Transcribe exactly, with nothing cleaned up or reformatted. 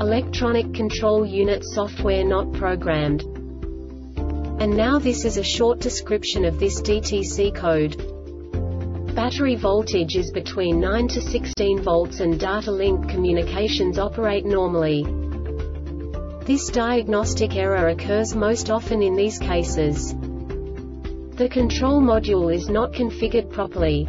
electronic control unit software not programmed. And now this is a short description of this D T C code. Battery voltage is between nine to sixteen volts and data link communications operate normally. This diagnostic error occurs most often in these cases. The control module is not configured properly.